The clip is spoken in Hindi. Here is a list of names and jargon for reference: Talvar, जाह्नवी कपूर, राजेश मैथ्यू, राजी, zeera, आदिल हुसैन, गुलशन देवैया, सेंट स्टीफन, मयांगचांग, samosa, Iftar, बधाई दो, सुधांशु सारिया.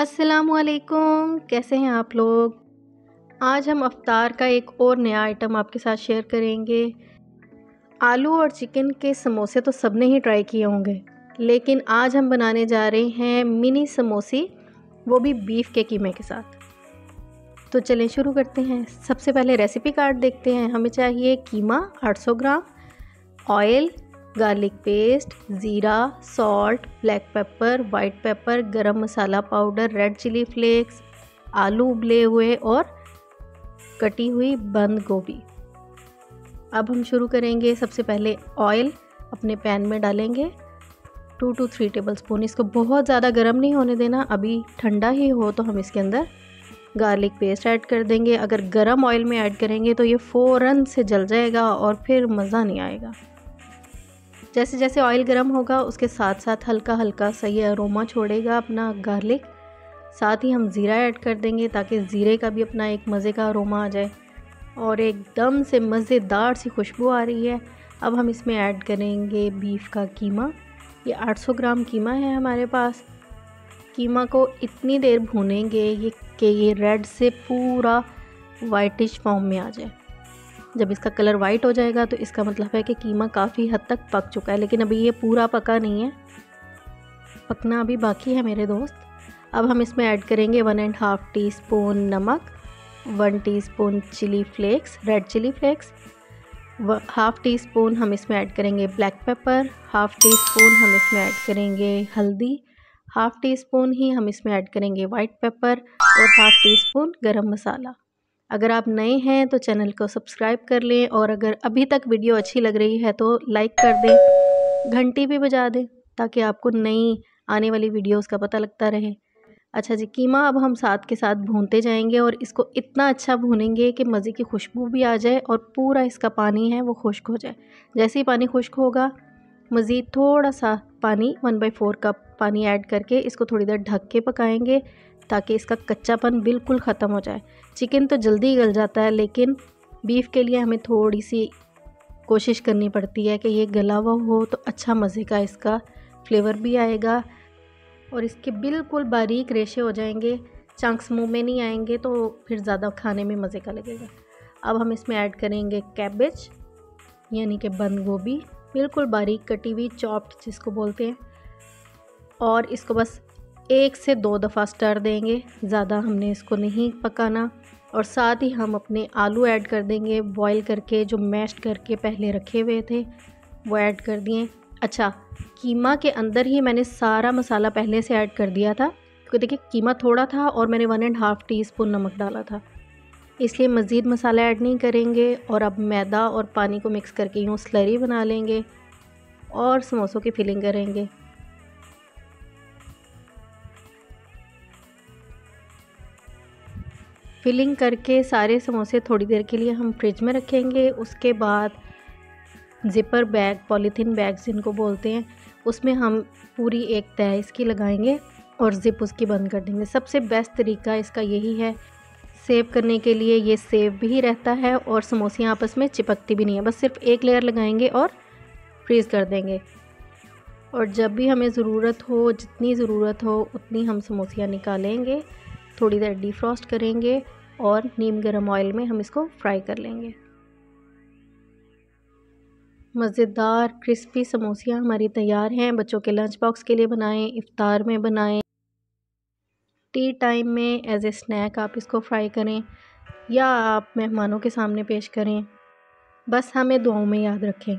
अस्सलामुअलैकुम, कैसे हैं आप लोग। आज हम इफ्तार का एक और नया आइटम आपके साथ शेयर करेंगे। आलू और चिकन के समोसे तो सबने ही ट्राई किए होंगे, लेकिन आज हम बनाने जा रहे हैं मिनी समोसे, वो भी बीफ के कीमे के साथ। तो चलें शुरू करते हैं। सबसे पहले रेसिपी कार्ड देखते हैं। हमें चाहिए keema 800 gram, oil, garlic paste, ज़ीरा, salt, black pepper, white pepper, garam masala powder, red chilli flakes, आलू उबले हुए और कटी हुई बंद गोभी। अब हम शुरू करेंगे। सबसे पहले ऑयल अपने पैन में डालेंगे 2 to 3 टेबलस्पून। इसको बहुत ज़्यादा गर्म नहीं होने देना, अभी ठंडा ही हो तो हम इसके अंदर गार्लिक पेस्ट ऐड कर देंगे। अगर गर्म ऑयल में ऐड करेंगे तो ये फ़ौरन से जल जाएगा और फिर मज़ा नहीं आएगा। जैसे जैसे ऑयल गर्म होगा उसके साथ साथ हल्का हल्का सा ये अरोमा छोड़ेगा अपना गार्लिक। साथ ही हम ज़ीरा ऐड कर देंगे ताकि ज़ीरे का भी अपना एक मज़े का अरोमा आ जाए और एकदम से मज़ेदार सी खुशबू आ रही है। अब हम इसमें ऐड करेंगे बीफ का कीमा। ये 800 ग्राम कीमा है हमारे पास। कीमा को इतनी देर भूनेंगे कि ये रेड से पूरा वाइटिश फॉर्म में आ जाए। जब इसका कलर वाइट हो जाएगा तो इसका मतलब है कि कीमा काफ़ी हद तक पक चुका है, लेकिन अभी ये पूरा पका नहीं है, पकना अभी बाकी है मेरे दोस्त। अब हम इसमें ऐड करेंगे 1.5 टीस्पून नमक, 1 teaspoon chilli flakes, red chilli flakes, 1/2 teaspoon हम इसमें ऐड करेंगे ब्लैक पेपर, 1/2 टीस्पून हम इसमें ऐड करेंगे हल्दी, 1/2 टीस्पून ही हम इसमें ऐड करेंगे वाइट पेपर और 1/2 टीस्पून गरम मसाला। अगर आप नए हैं तो चैनल को सब्सक्राइब कर लें और अगर अभी तक वीडियो अच्छी लग रही है तो लाइक कर दें, घंटी भी बजा दें ताकि आपको नई आने वाली वीडियोस का पता लगता रहे। अच्छा जी, कीमा अब हम साथ के साथ भूनते जाएंगे और इसको इतना अच्छा भूनेंगे कि मज़े की खुशबू भी आ जाए और पूरा इसका पानी है वो खुश्क हो जाए। जैसे ही पानी खुश्क होगा मज़ीद थोड़ा सा पानी 1/4 कप पानी ऐड करके इसको थोड़ी देर ढक के पकाएंगे ताकि इसका कच्चापन बिल्कुल ख़त्म हो जाए। चिकन तो जल्दी गल जाता है, लेकिन बीफ के लिए हमें थोड़ी सी कोशिश करनी पड़ती है कि ये गला हुआ हो तो अच्छा मज़े का इसका फ्लेवर भी आएगा और इसके बिल्कुल बारीक रेशे हो जाएंगे, चंक्स मुंह में नहीं आएंगे तो फिर ज़्यादा खाने में मज़े का लगेगा। अब हम इसमें ऐड करेंगे कैबेज यानी कि बंद गोभी, बिल्कुल बारीक कटी हुई, चॉप्ड जिसको बोलते हैं, और इसको बस 1 से 2 दफ़ा स्टर देंगे, ज़्यादा हमने इसको नहीं पकाना। और साथ ही हम अपने आलू ऐड कर देंगे, बॉईल करके जो मैश करके पहले रखे हुए थे वो ऐड कर दिए। अच्छा, कीमा के अंदर ही मैंने सारा मसाला पहले से ऐड कर दिया था क्योंकि देखिए कीमा थोड़ा था और मैंने 1.5 टीस्पून नमक डाला था, इसलिए मज़ीद मसाला ऐड नहीं करेंगे। और अब मैदा और पानी को मिक्स करके यूँ स्लरी बना लेंगे और समोसों की फिलिंग करेंगे। फिलिंग करके सारे समोसे थोड़ी देर के लिए हम फ्रिज में रखेंगे। उसके बाद ज़िपर बैग, पॉलीथीन बैग जिनको बोलते हैं, उसमें हम पूरी एक तह इसकी लगाएंगे और ज़िप उसकी बंद कर देंगे। सबसे बेस्ट तरीका इसका यही है सेव करने के लिए। ये सेव भी रहता है और समोसे आपस में चिपकती भी नहीं है, बस सिर्फ एक लेयर लगाएंगे और फ्रीज़ कर देंगे। और जब भी हमें ज़रूरत हो, जितनी ज़रूरत हो उतनी हम समोसियाँ निकालेंगे, थोड़ी देर डीफ्रॉस्ट करेंगे और नीम गर्म ऑयल में हम इसको फ्राई कर लेंगे। मज़ेदार क्रिस्पी समोसियाँ हमारी तैयार हैं। बच्चों के लंच बॉक्स के लिए बनाएं, इफ्तार में बनाएं, टी टाइम में एज ए स्नैक आप इसको फ्राई करें या आप मेहमानों के सामने पेश करें। बस हमें दुआओं में याद रखें।